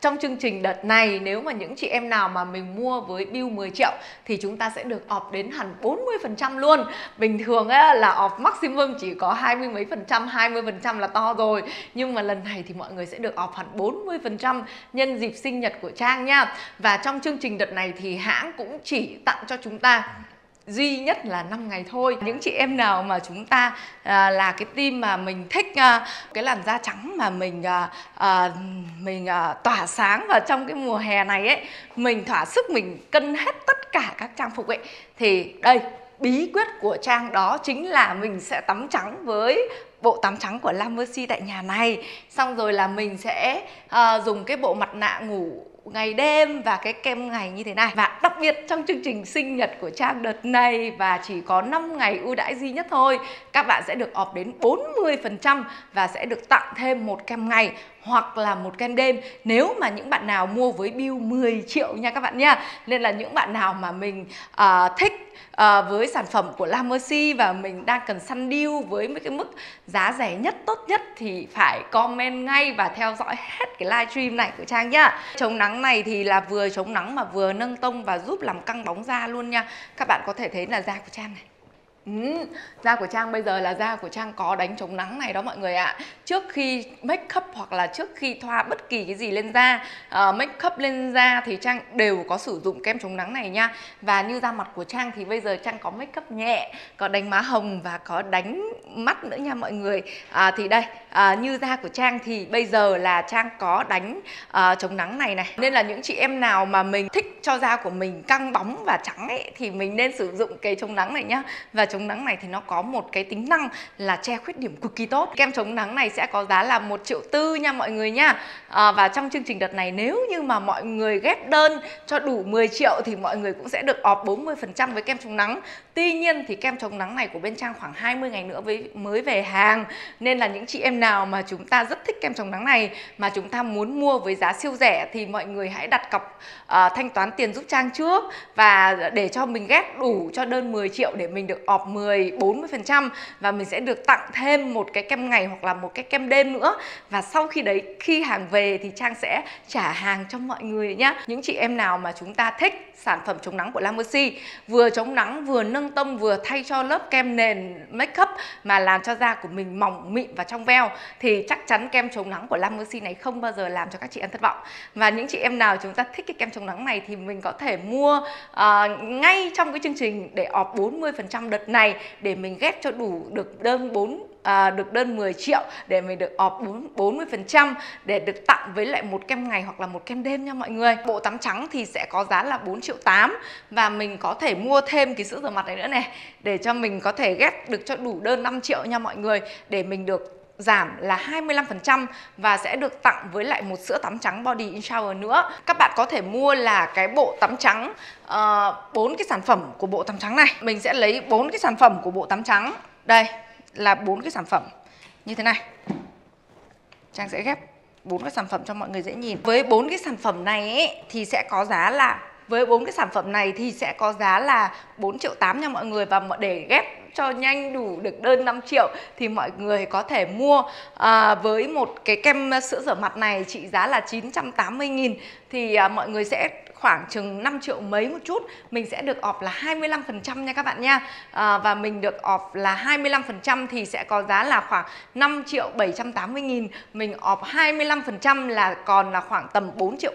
trong chương trình đợt này, nếu mà những chị em nào mà mình mua với bill 10 triệu thì chúng ta sẽ được off đến hẳn 40% luôn. Bình thường ấy là off maximum chỉ có 20 mấy phần trăm, 20% là to rồi. Nhưng mà lần này thì mọi người sẽ được off hẳn 40% nhân dịp sinh nhật của Trang nha. Và trong chương trình đợt này thì hãng cũng chỉ tặng cho chúng ta duy nhất là 5 ngày thôi. Những chị em nào mà chúng ta là cái team mà mình thích cái làn da trắng mà mình tỏa sáng vào trong cái mùa hè này ấy, mình thỏa sức mình cân hết tất cả các trang phục ấy, thì đây, bí quyết của Trang đó chính là mình sẽ tắm trắng với bộ tắm trắng của Lamercy tại nhà này. Xong rồi là mình sẽ dùng cái bộ mặt nạ ngủ ngày đêm và cái kem ngày như thế này. Và đặc biệt trong chương trình sinh nhật của Trang đợt này và chỉ có 5 ngày ưu đãi duy nhất thôi, các bạn sẽ được off đến 40% và sẽ được tặng thêm một kem ngày hoặc là một kem đêm nếu mà những bạn nào mua với bill 10 triệu nha các bạn nha. Nên là những bạn nào mà mình thích với sản phẩm của Lamercy và mình đang cần săn deal với mấy cái mức giá rẻ nhất, tốt nhất thì phải comment ngay và theo dõi hết cái livestream này của Trang nhá. Chống nắng này thì là vừa chống nắng mà vừa nâng tông và giúp làm căng bóng da luôn nha. Các bạn có thể thấy là da của Trang này, da của Trang bây giờ là da của Trang có đánh chống nắng này đó mọi người ạ. Trước khi make up hoặc là trước khi thoa bất kỳ cái gì lên da, make up lên da thì Trang đều có sử dụng kem chống nắng này nha. Và như da mặt của Trang thì bây giờ Trang có make up nhẹ, có đánh má hồng và có đánh mắt nữa nha mọi người. Thì đây, như da của Trang thì bây giờ là Trang có đánh chống nắng này này. Nên là những chị em nào mà mình thích cho da của mình căng bóng và trắng ấy, thì mình nên sử dụng cái chống nắng này nhá. Và chống nắng này thì nó có một cái tính năng là che khuyết điểm cực kỳ tốt. Kem chống nắng này sẽ có giá là 1,4 triệu nha mọi người nha. Và trong chương trình đợt này nếu như mà mọi người ghép đơn cho đủ 10 triệu thì mọi người cũng sẽ được off 40% với kem chống nắng. Tuy nhiên thì kem chống nắng này của bên Trang khoảng 20 ngày nữa mới về hàng. Nên là những chị em nào mà chúng ta rất thích kem chống nắng này mà chúng ta muốn mua với giá siêu rẻ thì mọi người hãy đặt cọc thanh toán tiền giúp Trang trước, và để cho mình ghép đủ cho đơn 10 triệu để mình được off 40% và mình sẽ được tặng thêm một cái kem ngày hoặc là một cái kem đêm nữa. Và sau khi đấy, khi hàng về thì Trang sẽ trả hàng cho mọi người nhá. Những chị em nào mà chúng ta thích sản phẩm chống nắng của Lamercy, vừa chống nắng, vừa nâng tông, vừa thay cho lớp kem nền make up mà làm cho da của mình mỏng mịn và trong veo, thì chắc chắn kem chống nắng của Lamercy này không bao giờ làm cho các chị ăn thất vọng. Và những chị em nào chúng ta thích cái kem chống nắng này thì mình có thể mua ngay trong cái chương trình để off 40% đợt này, để mình ghép cho đủ được đơn 10 triệu để mình được off 40% để được tặng với lại một kem ngày hoặc là một kem đêm nha mọi người. Bộ tắm trắng thì sẽ có giá là 4,8 triệu và mình có thể mua thêm cái sữa rửa mặt này nữa này để cho mình có thể ghép được cho đủ đơn 5 triệu nha mọi người, để mình được giảm là 25% và sẽ được tặng với lại một sữa tắm trắng Body In Shower nữa. Các bạn có thể mua là cái bộ tắm trắng, 4 cái sản phẩm của bộ tắm trắng này. Mình sẽ lấy 4 cái sản phẩm của bộ tắm trắng. Đây là 4 cái sản phẩm như thế này. Trang sẽ ghép 4 cái sản phẩm cho mọi người dễ nhìn. Với 4 cái sản phẩm này ấy, thì sẽ có giá là 4,8 triệu nha mọi người. Và để ghép cho nhanh đủ được đơn 5 triệu thì mọi người có thể mua với một cái kem sữa rửa mặt này trị giá là 980.000 thì mọi người sẽ khoảng chừng 5 triệu mấy một chút, mình sẽ được off là 25% nha các bạn nha. Và mình được off là 25% thì sẽ có giá là khoảng 5.780.000, mình off 25% là còn là khoảng tầm 4,3 triệu.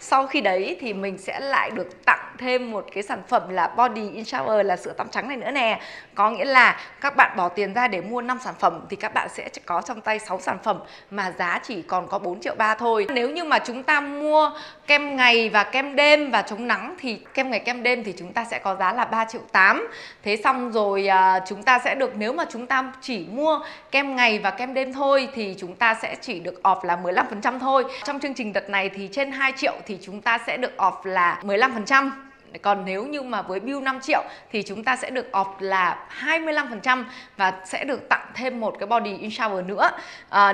Sau khi đấy thì mình sẽ lại được tặng thêm một cái sản phẩm là Body In Shower, là sữa tắm trắng này nữa nè. Có nghĩa là các bạn bỏ tiền ra để mua 5 sản phẩm thì các bạn sẽ có trong tay 6 sản phẩm mà giá chỉ còn có 4,3 triệu thôi. Nếu như mà chúng ta mua kem ngày và kem đêm và chống nắng thì kem ngày kem đêm thì chúng ta sẽ có giá là 3,8 triệu. Thế xong rồi chúng ta sẽ được, nếu mà chúng ta chỉ mua kem ngày và kem đêm thôi thì chúng ta sẽ chỉ được off là 15% thôi. Trong chương trình đợt này thì trên 2 triệu thì chúng ta sẽ được off là 15%. Còn nếu như mà với bill 5 triệu thì chúng ta sẽ được off là 25% và sẽ được tặng thêm một cái Body In Shower nữa.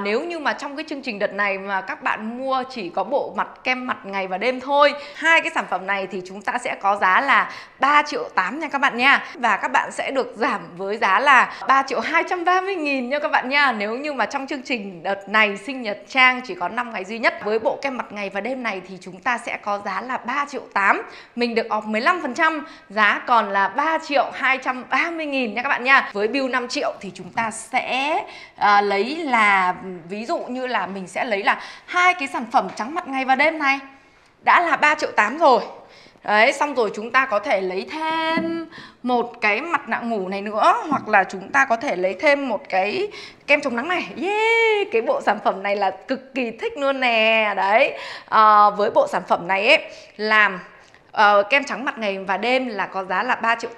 Nếu như mà trong cái chương trình đợt này mà các bạn mua chỉ có bộ mặt kem mặt ngày và đêm thôi, hai cái sản phẩm này thì chúng ta sẽ có giá là 3.8 triệu nha các bạn nha. Và các bạn sẽ được giảm với giá là 3.230.000 nha các bạn nha. Nếu như mà trong chương trình đợt này sinh nhật Trang chỉ có 5 ngày duy nhất, với bộ kem mặt ngày và đêm này thì chúng ta sẽ có giá là 3.8 triệu. Mình được off 15%, giá còn là 3.230.000 nha các bạn nha. Với bill 5 triệu thì chúng ta sẽ lấy là, ví dụ như là mình sẽ lấy là hai cái sản phẩm trắng mặt ngày và đêm này đã là 3.8 triệu rồi. Đấy, xong rồi chúng ta có thể lấy thêm một cái mặt nạ ngủ này nữa, hoặc là chúng ta có thể lấy thêm một cái kem chống nắng này. Yeah, cái bộ sản phẩm này là cực kỳ thích luôn nè. Đấy, với bộ sản phẩm này ấy, làm kem trắng mặt ngày và đêm là có giá là 3.8 triệu.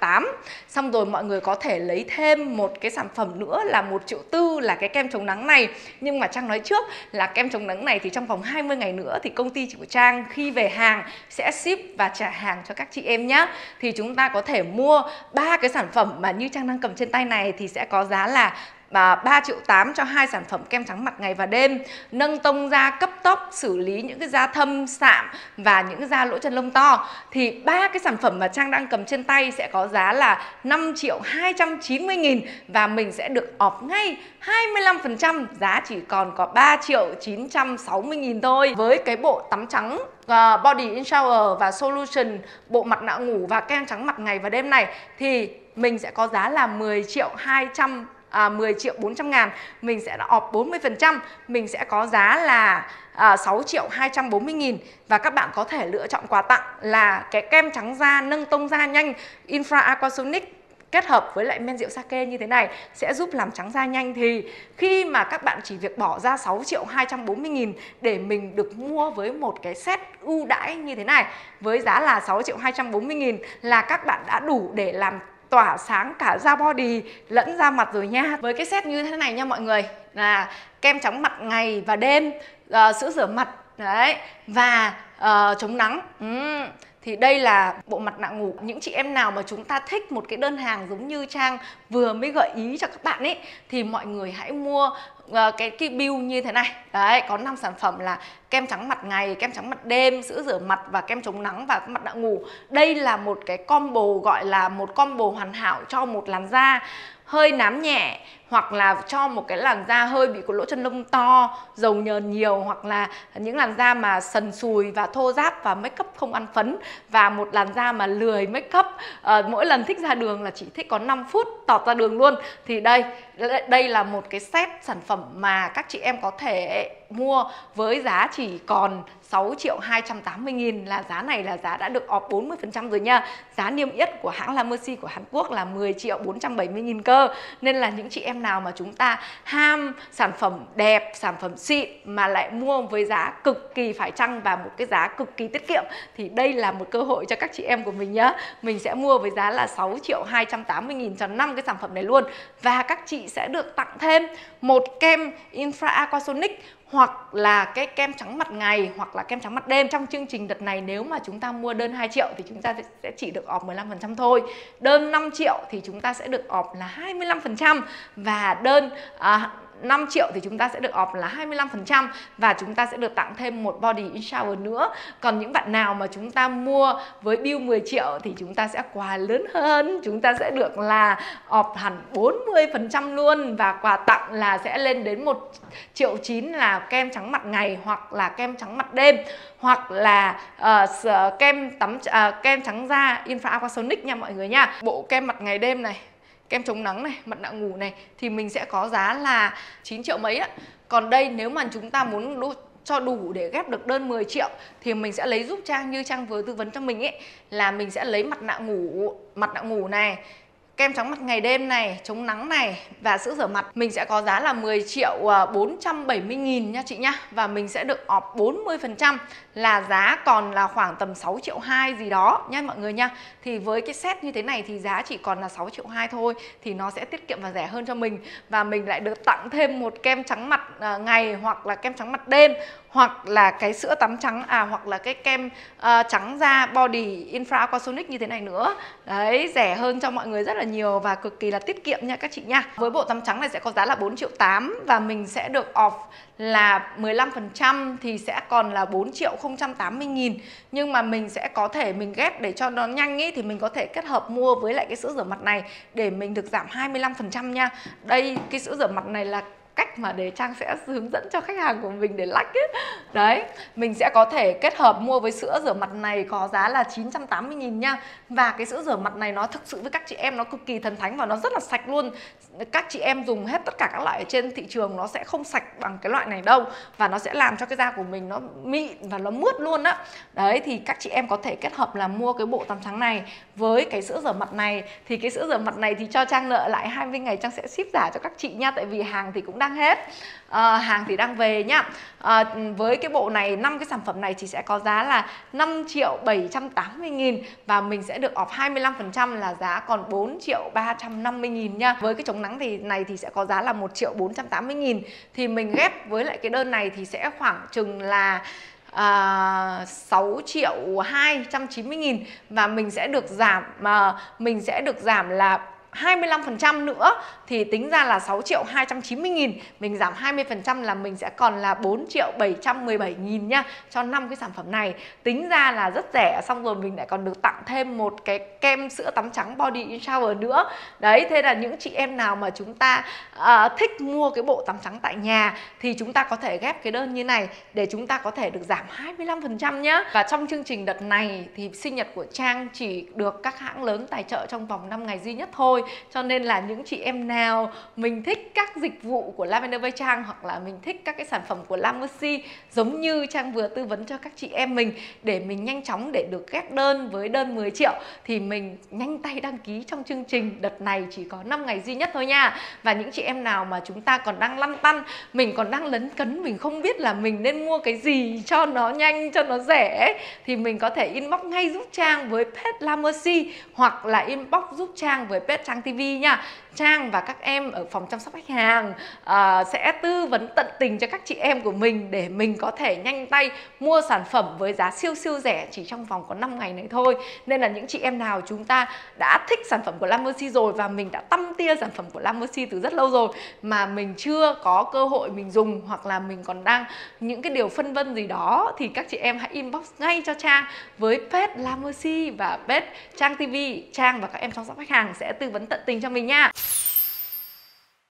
Xong rồi mọi người có thể lấy thêm một cái sản phẩm nữa là 1.4 triệu, là cái kem chống nắng này. Nhưng mà Trang nói trước là kem chống nắng này thì trong vòng 20 ngày nữa thì công ty của Trang khi về hàng sẽ ship và trả hàng cho các chị em nhé. Thì chúng ta có thể mua ba cái sản phẩm mà như Trang đang cầm trên tay này thì sẽ có giá là 3.8 triệu cho hai sản phẩm kem trắng mặt ngày và đêm, nâng tông da, cấp tóc, xử lý những cái da thâm sạm và những cái da lỗ chân lông to. Thì ba cái sản phẩm mà Trang đang cầm trên tay sẽ có giá là 5.290.000 và mình sẽ được off ngay 25%, giá chỉ còn có 3.960.000 thôi. Với cái bộ tắm trắng Body In Shower và Solution, bộ mặt nạ ngủ và kem trắng mặt ngày và đêm này thì mình sẽ có giá là 10.400.000. Mình sẽ off 40%, mình sẽ có giá là 6.240.000. Và các bạn có thể lựa chọn quà tặng là cái kem trắng da nâng tông da nhanh Infra Aquasonic kết hợp với lại men rượu sake như thế này, sẽ giúp làm trắng da nhanh. Thì khi mà các bạn chỉ việc bỏ ra 6.240.000 để mình được mua với một cái set ưu đãi như thế này với giá là 6.240.000 là các bạn đã đủ để làm tỏa sáng cả da body lẫn da mặt rồi nha. Với cái set như thế này nha mọi người, là kem trắng mặt ngày và đêm, sữa rửa mặt đấy và chống nắng. Thì đây là bộ mặt nạ ngủ. Những chị em nào mà chúng ta thích một cái đơn hàng giống như Trang vừa mới gợi ý cho các bạn ấy thì mọi người hãy mua cái bill như thế này. Đấy, có 5 sản phẩm là kem trắng mặt ngày, kem trắng mặt đêm, sữa rửa mặt và kem chống nắng và mặt nạ ngủ. Đây là một cái combo, gọi là một combo hoàn hảo cho một làn da hơi nám nhẹ, hoặc là cho một cái làn da hơi bị có lỗ chân lông to, dầu nhờn nhiều, hoặc là những làn da mà sần sùi và thô ráp và make up không ăn phấn, và một làn da mà lười make up, mỗi lần thích ra đường là chỉ thích có 5 phút tọt ra đường luôn. Thì đây là một cái set sản phẩm mà các chị em có thể mua với giá chỉ còn 6.280.000, là giá này là giá đã được off 40% rồi nha. Giá niêm yết của hãng Lamercy của Hàn Quốc là 10.470.000 cơ. Nên là những chị em nào mà chúng ta ham sản phẩm đẹp, sản phẩm xịn mà lại mua với giá cực kỳ phải chăng và một cái giá cực kỳ tiết kiệm thì đây là một cơ hội cho các chị em của mình nhá. Mình sẽ mua với giá là 6.280.000 cho 5 cái sản phẩm này luôn. Và các chị sẽ được tặng thêm một kem Infra Aquasonic, hoặc là cái kem trắng mặt ngày, hoặc là kem trắng mặt đêm. Trong chương trình đợt này nếu mà chúng ta mua đơn 2 triệu thì chúng ta sẽ chỉ được off 15% thôi. Đơn 5 triệu thì chúng ta sẽ được off là 25%. Và đơn 5 triệu thì chúng ta sẽ được off là 25% và chúng ta sẽ được tặng thêm một Body In Shower nữa. Còn những bạn nào mà chúng ta mua với bill 10 triệu thì chúng ta sẽ quà lớn hơn, chúng ta sẽ được là off hẳn 40% luôn, và quà tặng là sẽ lên đến 1.9 triệu là kem trắng mặt ngày, hoặc là kem trắng mặt đêm, hoặc là kem trắng da Infra Aquasonic nha mọi người nha. Bộ kem mặt ngày đêm này, kem chống nắng này, mặt nạ ngủ này thì mình sẽ có giá là 9 triệu mấy ạ. Còn đây nếu mà chúng ta muốn cho đủ để ghép được đơn 10 triệu thì mình sẽ lấy giúp Trang như Trang vừa tư vấn cho mình ấy, là mình sẽ lấy mặt nạ ngủ này, kem trắng mặt ngày đêm này, chống nắng này và sữa rửa mặt. Mình sẽ có giá là 10.470.000 nha chị nhá. Và mình sẽ được off 40%, là giá còn là khoảng tầm 6.2 triệu gì đó nha mọi người nha. Thì với cái set như thế này thì giá chỉ còn là 6.2 triệu thôi, thì nó sẽ tiết kiệm và rẻ hơn cho mình. Và mình lại được tặng thêm một kem trắng mặt ngày, hoặc là kem trắng mặt đêm, hoặc là cái sữa tắm trắng, hoặc là cái kem trắng da Body Infra Aquasonic như thế này nữa. Đấy, rẻ hơn cho mọi người rất là nhiều và cực kỳ là tiết kiệm nha các chị nha. Với bộ tắm trắng này sẽ có giá là 4.8 triệu và mình sẽ được off là 15% thì sẽ còn là 4.080.000. Nhưng mà mình sẽ có thể mình ghép để cho nó nhanh ý, thì mình có thể kết hợp mua với lại cái sữa rửa mặt này để mình được giảm 25% nha. Đây, cái sữa rửa mặt này là cách mà để Trang sẽ hướng dẫn cho khách hàng của mình để lách ấy. Đấy, mình sẽ có thể kết hợp mua với sữa rửa mặt này có giá là 980.000 nha. Và cái sữa rửa mặt này nó thực sự với các chị em nó cực kỳ thần thánh và nó rất là sạch luôn. Các chị em dùng hết tất cả các loại ở trên thị trường nó sẽ không sạch bằng cái loại này đâu. Và nó sẽ làm cho cái da của mình nó mịn và nó mướt luôn á. Đấy, thì các chị em có thể kết hợp là mua cái bộ tắm trắng này với cái sữa rửa mặt này. Thì cái sữa rửa mặt này thì cho Trang nợ lại 20 ngày Trang sẽ ship giả cho các chị nha. Tại vì hàng thì cũng đang hết, hàng thì đang về nhá. Với cái bộ này, 5 cái sản phẩm này thì sẽ có giá là 5.780.000 và mình sẽ được off 25% là giá còn 4.350.000 nha. Với cái chống nắng thì này thì sẽ có giá là 1.480.000, thì mình ghép với lại cái đơn này thì sẽ khoảng chừng là 6.290.000 và mình sẽ được giảm là 25% nữa thì tính ra là 6.290.000. Mình giảm 20% là mình sẽ còn là 4.717.000 nha, cho 5 cái sản phẩm này. Tính ra là rất rẻ, xong rồi mình lại còn được tặng thêm một cái kem sữa tắm trắng Body In Shower nữa. Đấy, thế là những chị em nào mà chúng ta thích mua cái bộ tắm trắng tại nhà thì chúng ta có thể ghép cái đơn như này để chúng ta có thể được giảm 25% nhá. Và trong chương trình đợt này thì sinh nhật của Trang chỉ được các hãng lớn tài trợ trong vòng 5 ngày duy nhất thôi. Cho nên là những chị em nào mình thích các dịch vụ của Lavender By Trang hoặc là mình thích các cái sản phẩm của Lamercy giống như Trang vừa tư vấn cho các chị em mình để mình nhanh chóng để được ghép đơn với đơn 10 triệu thì mình nhanh tay đăng ký trong chương trình đợt này chỉ có 5 ngày duy nhất thôi nha. Và những chị em nào mà chúng ta còn đang lăn tăn, mình còn đang lấn cấn, mình không biết là mình nên mua cái gì cho nó nhanh, cho nó rẻ thì mình có thể inbox ngay giúp Trang với page Lamercy hoặc là inbox giúp Trang với page Trang TV nha. Trang và các em ở phòng chăm sóc khách hàng sẽ tư vấn tận tình cho các chị em của mình để mình có thể nhanh tay mua sản phẩm với giá siêu siêu rẻ chỉ trong vòng có 5 ngày này thôi. Nên là những chị em nào chúng ta đã thích sản phẩm của Lamercy rồi và mình đã tăm tia sản phẩm của Lamercy từ rất lâu rồi mà mình chưa có cơ hội mình dùng hoặc là mình còn đang những cái điều phân vân gì đó thì các chị em hãy inbox ngay cho Trang với page Lamercy và page Trang TV. Trang và các em chăm sóc khách hàng sẽ tư vấn tận tình cho mình nha.